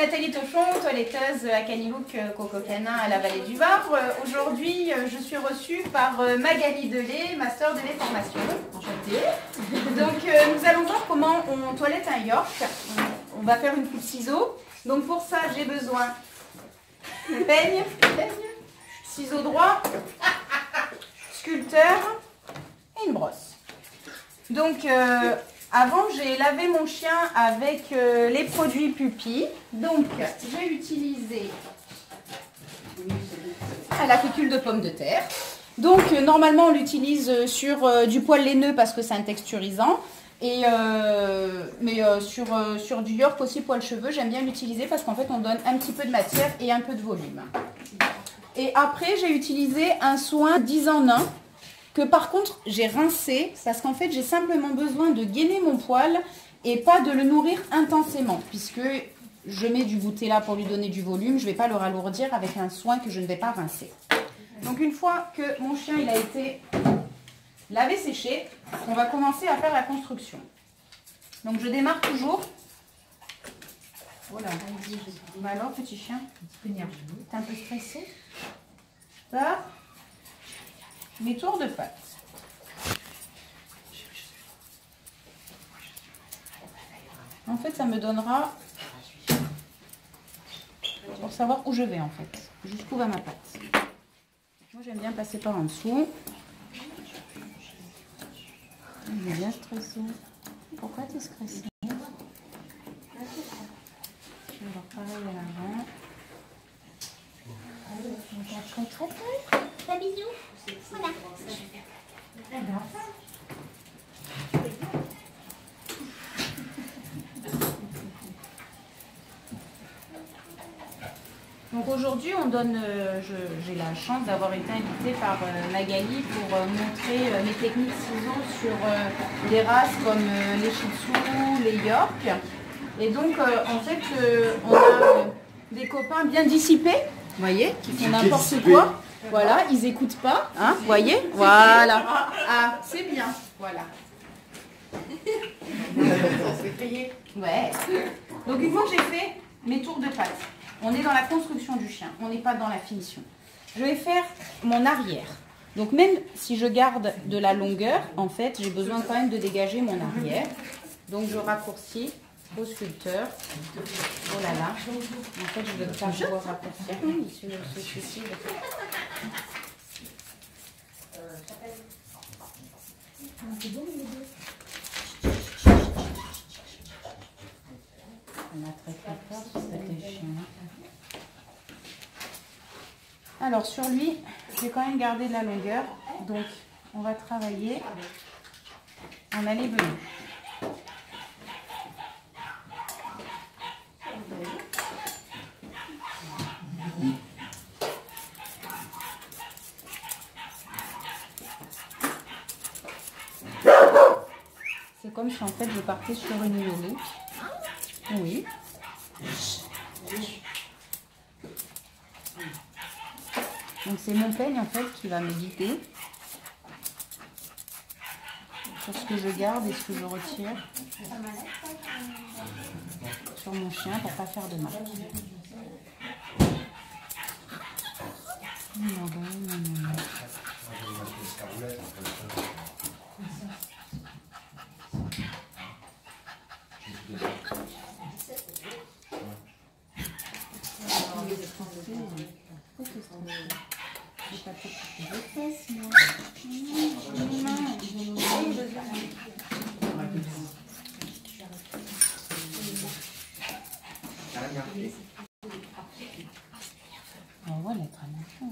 Nathalie Tauchon, toiletteuse à Canilouk, Coco Canin à la Vallée du Var. Aujourd'hui, je suis reçue par Magali Delaye, master de les formations. Enchantée. Donc, nous allons voir comment on toilette un york. On va faire une coupe ciseaux. Donc, pour ça, j'ai besoin de peigne, ciseaux droits, sculpteur et une brosse. Donc, avant, j'ai lavé mon chien avec les produits Puppy. Donc, j'ai utilisé la fécule de pomme de terre. Donc, normalement, on l'utilise sur du poil laineux parce que c'est un texturisant. Et, mais sur du york aussi, poil cheveux, j'aime bien l'utiliser parce qu'en fait, on donne un petit peu de matière et un peu de volume. Et après, j'ai utilisé un soin 10 en 1. Que par contre j'ai rincé parce qu'en fait j'ai simplement besoin de gainer mon poil et pas de le nourrir intensément puisque je mets du Boutella pour lui donner du volume, je ne vais pas le ralourdir avec un soin que je ne vais pas rincer. Donc une fois que mon chien il a été lavé séché, on va commencer à faire la construction. Donc je démarre toujours. Oh là, bah alors petit chien, t'es un peu stressé. Ça mes tours de pattes. En fait, ça me donnera pour savoir où je vais en fait, jusqu'où va ma patte. Moi, j'aime bien passer par en dessous. On est bien stressé. Pourquoi tu es stressé? Je vais voir pareil à l'avant. On cherche très peu. Un bisou. Voilà. Donc aujourd'hui, on donne. J'ai la chance d'avoir été invitée par Magali pour montrer mes techniques ciseaux sur des races comme les Chitsu, les york. Et donc, en fait, on a des copains bien dissipés, vous voyez, qui font n'importe quoi. Voilà, ils n'écoutent pas, hein, vous voyez? Voilà. Ah, c'est bien, voilà. Ouais. Donc une fois que j'ai fait mes tours de pattes, on est dans la construction du chien, on n'est pas dans la finition. Je vais faire mon arrière. Donc même si je garde de la longueur, en fait, j'ai besoin quand même de dégager mon arrière. Donc je raccourcis au sculpteur. Oh là là. En fait, je vais faire pouvoir raccourcir. On a très peur sur cet échine. Alors sur lui, j'ai quand même gardé de la longueur. Donc on va travailler en aller-venue. C'est comme si en fait je partais sur une yoli. Oui. Donc c'est mon peigne en fait qui va me guider sur ce que je garde et ce que je retire sur mon chien pour pas faire de mal. On voit l'être à l'enfant.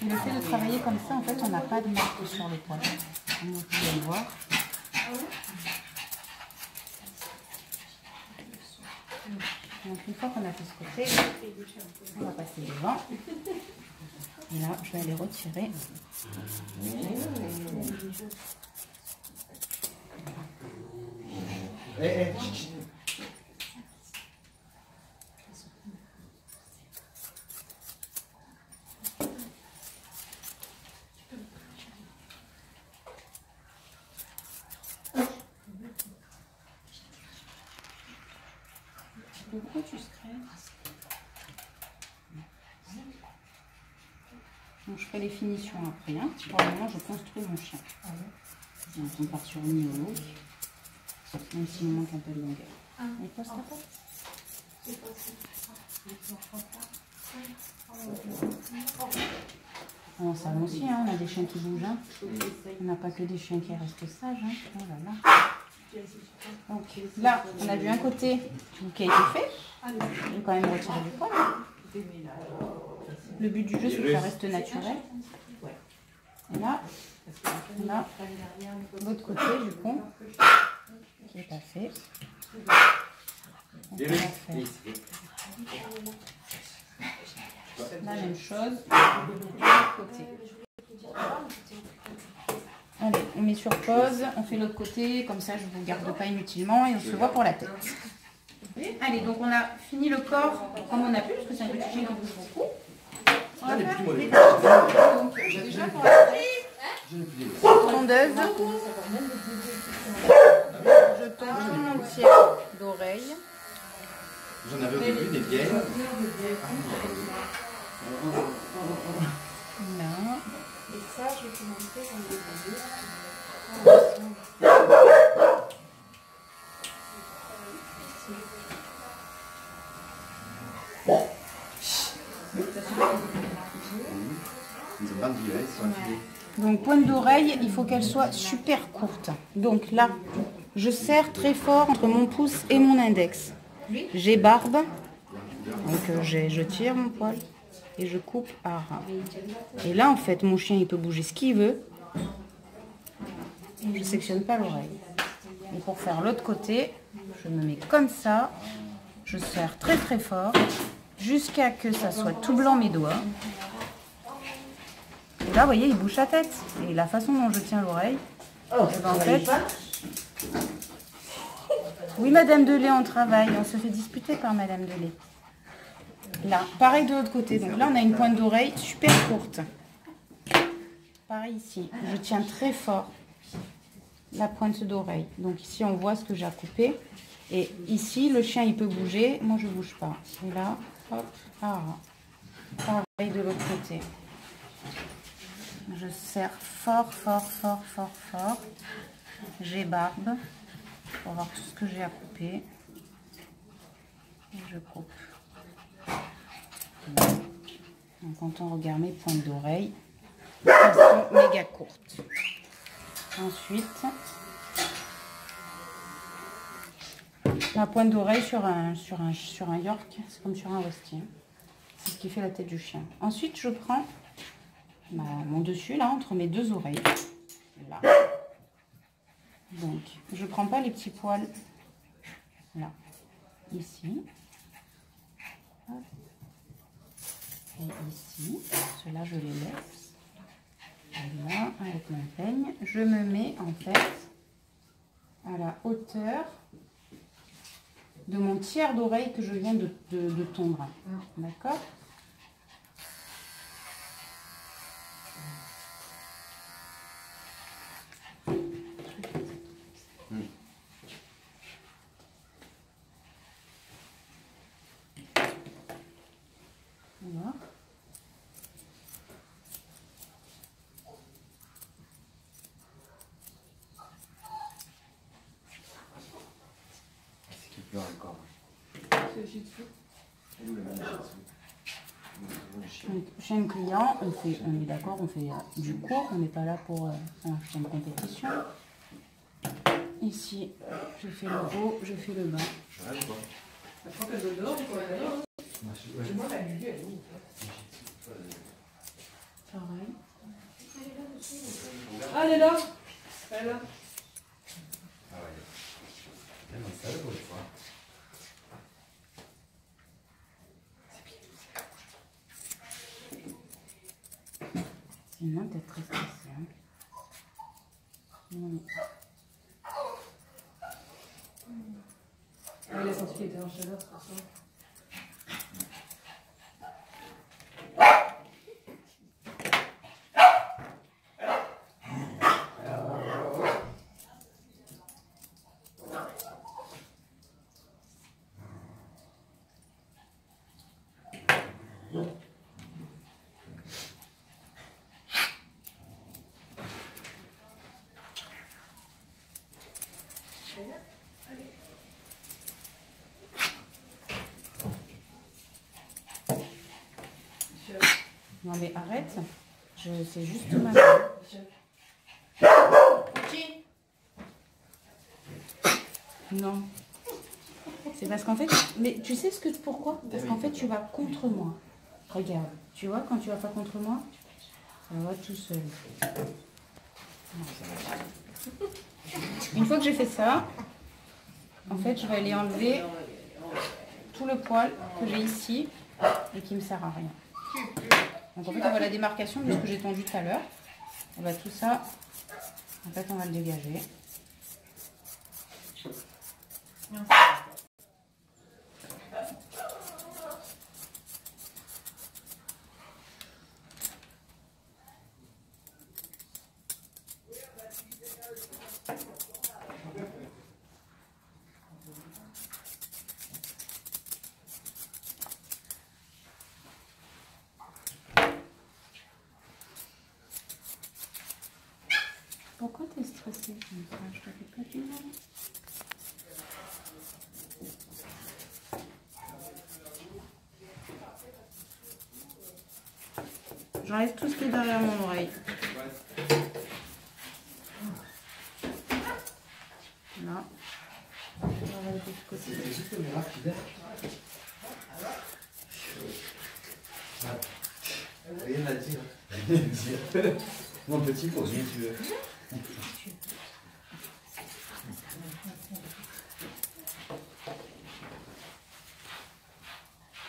Le fait de travailler comme ça, en fait, on n'a pas de marque sur les poils. Vous pouvez le voir. Donc une fois qu'on a fait ce côté, on va passer devant. Et là, je vais les retirer. Donc je ferai les finitions après. Hein. Pour le moment, je construis mon chien. Donc on part sur Canilouk. Même s'il me manque un peu de longueur. Et passe ta porte. On s'en aussi, hein, on a des chiens qui bougent. Hein. On n'a pas que des chiens qui restent sages. Hein. Oh là là. Donc là, on a vu un côté qui a été fait. On va quand même retirer du poil. Le but du jeu, c'est que ça reste naturel. Et là, on a l'autre côté du pont qui est passé. On va faire la même chose de l'autre côté. Allez, on met sur pause, on fait l'autre côté, comme ça je ne vous garde pas inutilement et on se voit pour la tête. Allez, donc on a fini le corps comme on a pu, parce que c'est un petit chien qui bouge beaucoup. On va faire les têtes. Donc déjà pour la tondeuse, je tends mon entière d'oreille. J'en avais au début des vieilles. Non. Et ça, je vais te montrer quand je vais les donner. Donc pointe d'oreille, il faut qu'elle soit super courte. Donc là, je serre très fort entre mon pouce et mon index. J'ébarbe, donc je tire mon poil et je coupe à ras. Et là, en fait, mon chien, il peut bouger ce qu'il veut. Je ne sectionne pas l'oreille. Et pour faire l'autre côté, je me mets comme ça. Je serre très très fort jusqu'à que ça soit tout blanc mes doigts. Et là, vous voyez, il bouge la tête. Et la façon dont je tiens l'oreille, en fait... Oui, Madame Delaye, on travaille. On se fait disputer par Madame Delaye. Là, pareil de l'autre côté. Donc là, on a une pointe d'oreille super courte. Pareil ici. Je tiens très fort la pointe d'oreille. Donc ici, on voit ce que j'ai à couper. Et ici, le chien, il peut bouger. Moi, je ne bouge pas. Et là, hop, ah, pareil de l'autre côté. Je serre fort, fort, fort, fort, fort. J'ébarbe pour voir tout ce que j'ai à couper. Et je coupe. Donc, quand on regarde mes pointes d'oreille, elles sont méga courtes. Ensuite, la pointe d'oreille sur un york, c'est comme sur un westie. C'est ce qui fait la tête du chien. Ensuite, je prends mon dessus là entre mes deux oreilles là. Donc je prends pas les petits poils là ici et ici, cela je les laisse. Et là, avec mon peigne, je me mets en fait à la hauteur de mon tiers d'oreille que je viens de tondre, d'accord. Chien client, on est d'accord, on fait du cours, on n'est pas là pour un chien de compétition. Ici, je fais le haut, je fais le bas. Pareil. Ah, elle est là. Elle est là. Sinon, t'es très stressée. Elle a senti qu'elle était en chaleur, c'est pour ça. Non mais arrête, c'est juste ma main. Ok. Non. C'est parce qu'en fait, mais tu sais ce que pourquoi? Parce qu'en fait tu vas contre moi. Regarde, tu vois quand tu vas pas contre moi, ça va tout seul. Une fois que j'ai fait ça, en fait je vais aller enlever tout le poil que j'ai ici et qui me sert à rien. Donc en fait on voit la démarcation de ce que j'ai tendu tout à l'heure. On va tout ça, en fait on va le dégager. Pourquoi t'es stressée comme ça? Je t'avais pas dit non. J'enlève tout ce qui est derrière mon oreille. Là. J'enlève de ce côté. Rien à dire. Rien à dire. Mon petit, pour rien tu veux.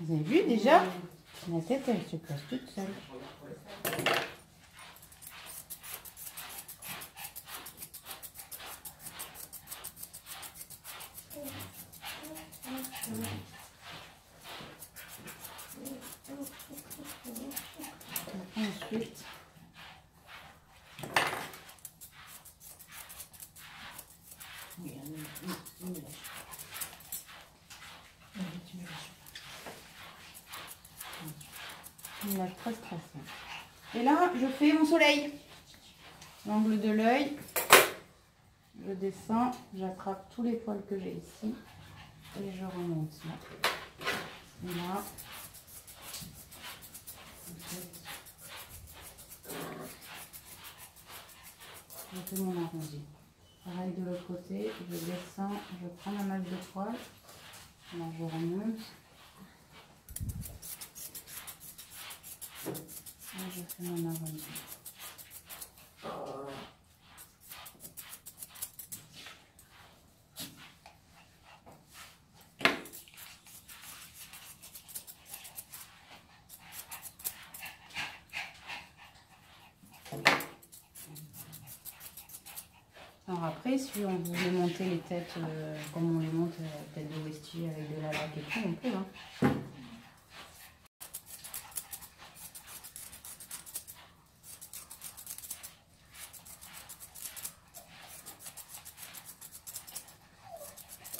Vous avez vu déjà? Ma tête elle se casse toute seule. Ensuite, et là je fais mon soleil, l'angle de l'œil, je descends, j'attrape tous les poils que j'ai ici et je remonte là. Je fais mon arrondi, pareil de l'autre côté, je descends, je prends ma masse de poils, là je remonte. Je fais mon arrondi. Alors après, si on voulait monter les têtes comme on les monte, tête de Westie avec de la laque et tout, on peut, hein.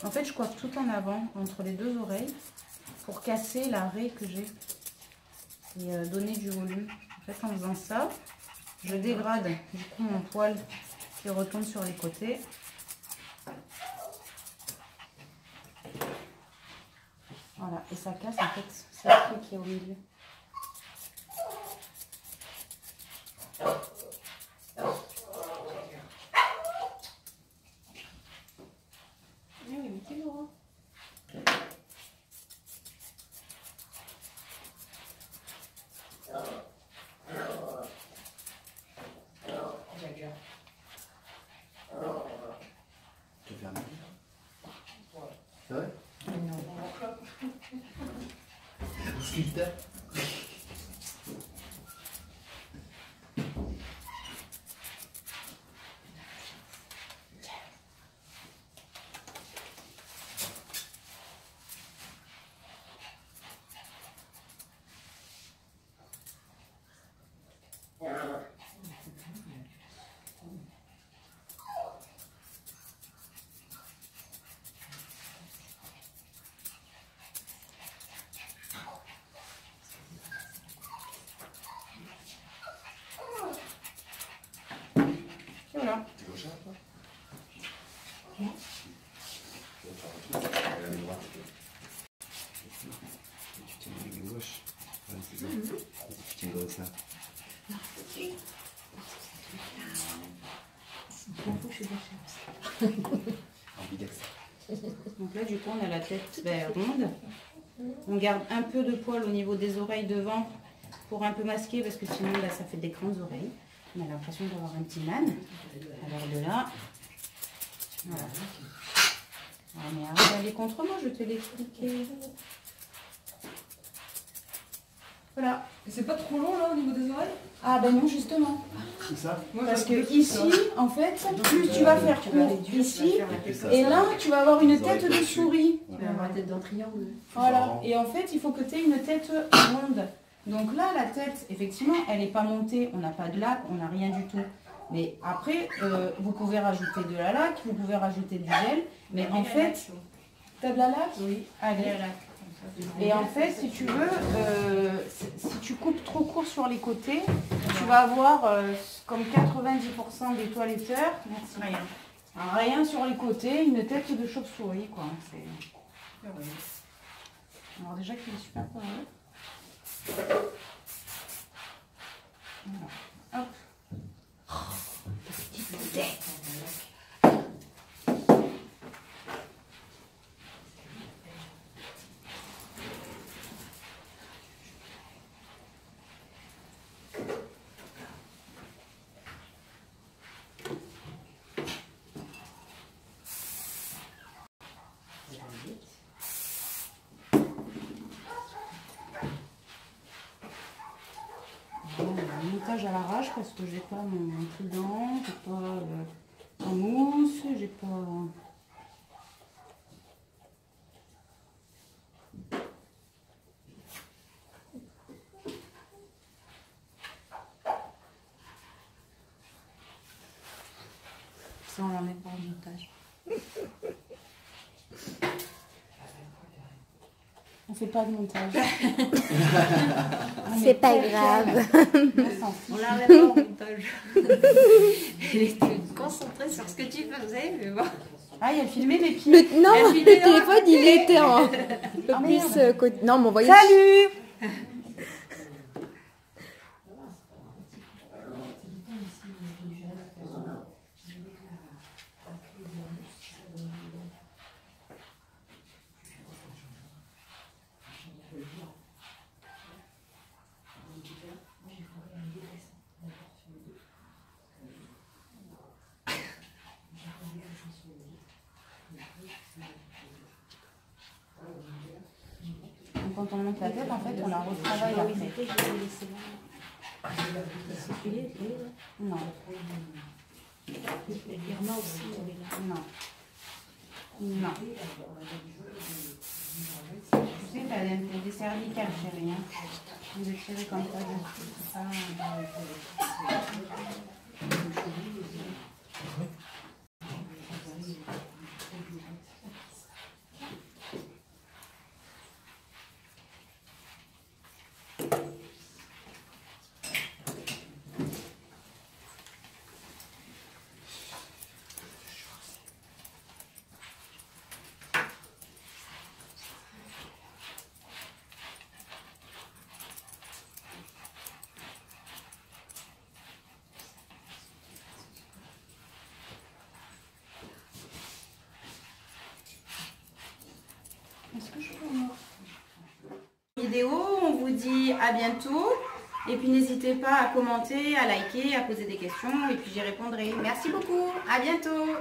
En fait, je coiffe tout en avant, entre les deux oreilles, pour casser l'arrêt que j'ai et donner du volume. En fait, en faisant ça, je dégrade du coup mon poil qui retombe sur les côtés. Voilà, et ça casse en fait ce truc qui est au milieu. Je m'en fous, je suis pas chère. Donc là, du coup, on a la tête ronde. On garde un peu de poil au niveau des oreilles devant pour un peu masquer, parce que sinon, là, ça fait des grandes oreilles. On a l'impression d'avoir un petit man. Alors de là, voilà. Ah, mais arrête d'aller contre moi, je te l'expliquais. Voilà. C'est pas trop long là au niveau des oreilles? Ah ben non, justement. C'est ça. Parce que ici, en fait, plus tu vas faire court ici, et là, tu vas avoir une tête de souris. Tu vas avoir la tête d'un triangle. Voilà. Et en fait, il faut que tu aies une tête ronde. Donc là, la tête, effectivement, elle n'est pas montée. On n'a pas de lac, on n'a rien du tout. Mais après, vous pouvez rajouter de la laque, vous pouvez rajouter du gel. Mais en fait, t'as de la laque? Oui. Allez. Et en fait, si tu veux, si tu coupes trop court sur les côtés, tu vas avoir comme 90% des toiletteurs. Merci. Rien. Rien sur les côtés, une tête de chauve-souris, quoi. Alors déjà qu'il est super cool. Voilà. Hop. Oh, petite tête. À l'arrache parce que j'ai pas mon trident, j'ai pas en mousse, j'ai pas. Ça, on la met pas en otage. On fait pas de montage. C'est pas grave. On la remet pas en montage. Elle était concentrée sur ce que tu faisais, mais bon. Ah, il a filmé les pieds. Non, le téléphone, il était en... Ah, plus côté... Non, mais on voyait... Salut. Quand on monte la tête, en fait, on la retravaille après. Non. Non. Non. Tu sais, t'as des cervicales, chérie. Vous les tirez comme ça. Vidéo, on vous dit à bientôt et puis n'hésitez pas à commenter, à liker, à poser des questions et puis j'y répondrai. Merci beaucoup, à bientôt.